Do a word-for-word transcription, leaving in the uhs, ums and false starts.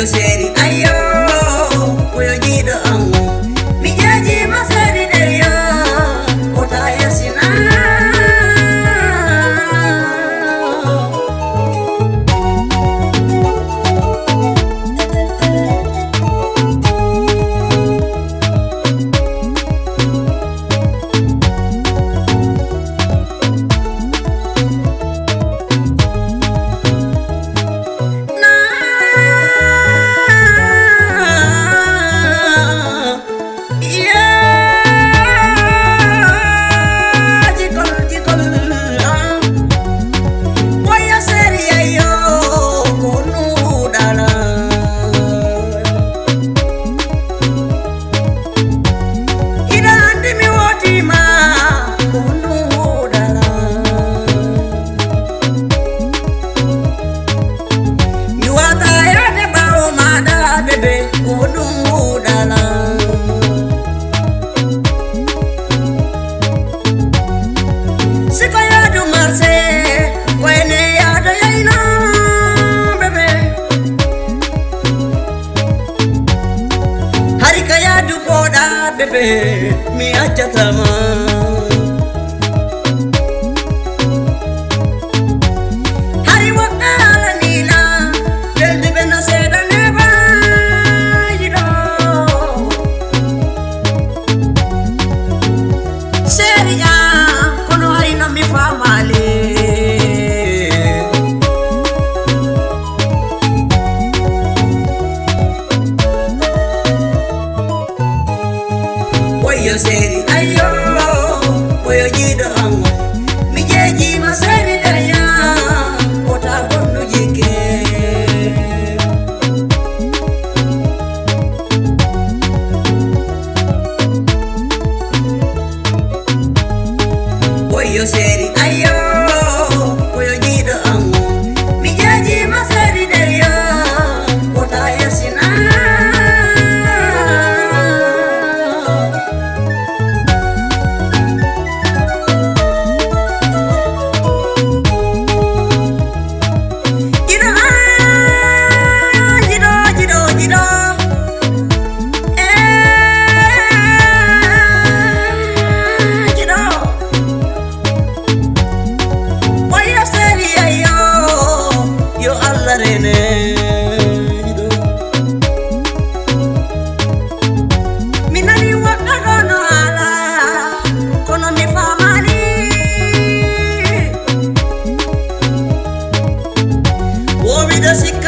yo seri ayo puyo jido angu mi jaji masari deyo otaya sina bebe mi acha tama hari wakala nila delde bena seda neba yido seria kono hari na mi famale yo seri ayo boyo jido angu mi jeji masari daya ota gondu jike boyo seri ayo boyo jido angu mi jeji masari daya ota ya sina Así que